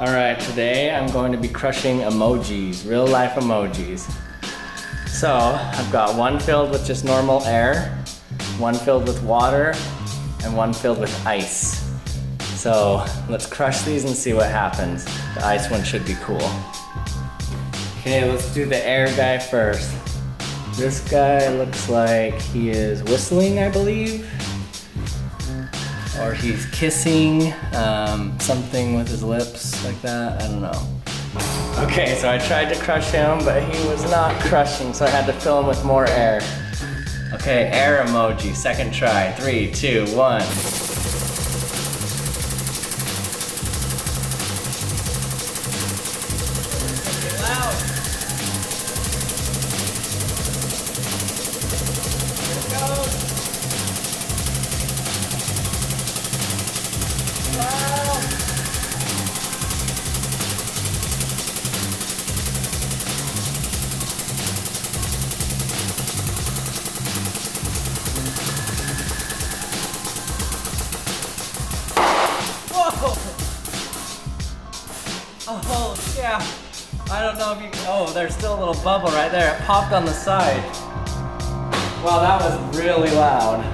All right, today I'm going to be crushing emojis, real life emojis. So I've got one filled with just normal air, one filled with water, and one filled with ice. So let's crush these and see what happens. The ice one should be cool. Okay, let's do the air guy first. This guy looks like he is whistling, I believe. Or he's kissing something with his lips like that, I don't know. Okay, so I tried to crush him, but he was not crushing, so I had to fill him with more air. Okay, air emoji, second try. 3, 2, 1. Oh, yeah. I don't know if you, oh, there's still a little bubble right there. It popped on the side. Wow, that was really loud.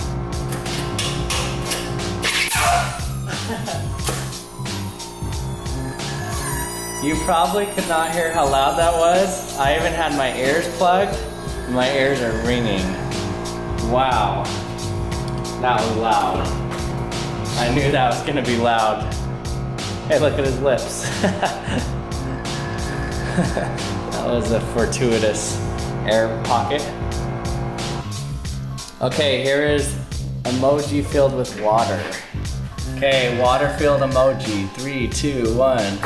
You probably could not hear how loud that was. I even had my ears plugged. My ears are ringing. Wow. That was loud. I knew that was gonna be loud. Hey, look at his lips. That was a fortuitous air pocket. Okay, here is emoji filled with water. Okay, water filled emoji. 3, 2, 1.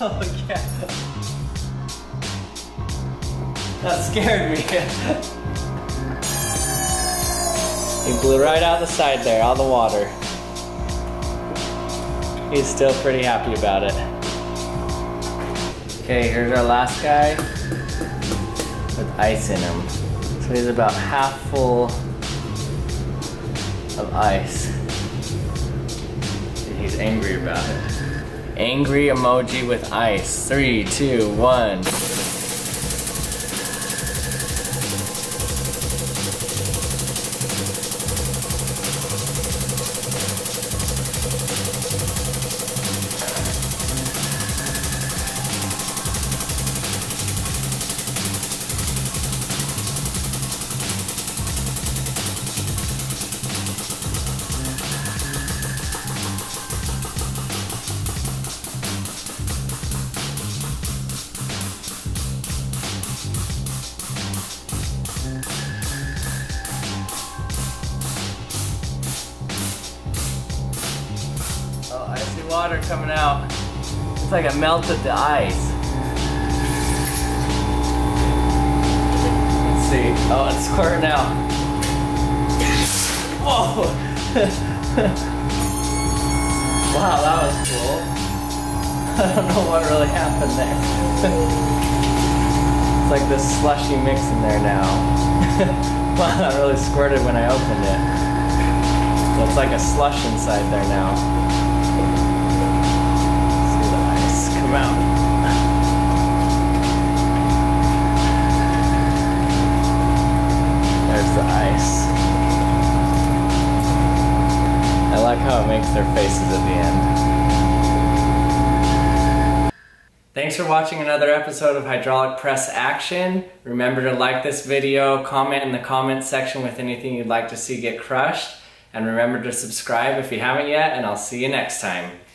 Oh yeah. That scared me. He blew right out the side there, all the water. He's still pretty happy about it. Okay, here's our last guy with ice in him. So he's about half full of ice. And he's angry about it. Angry emoji with ice. 3, 2, 1. Water coming out. It's like I melted the ice. Let's see. Oh, it's squirting out. Whoa! Wow, that was cool. I don't know what really happened there. It's like this slushy mix in there now. Wow, that really squirted when I opened it. So it's like a slush inside there now. Around. There's the ice. I like how it makes their faces at the end. Thanks for watching another episode of Hydraulic Press Action. Remember to like this video, comment in the comments section with anything you'd like to see get crushed, and remember to subscribe if you haven't yet, and I'll see you next time.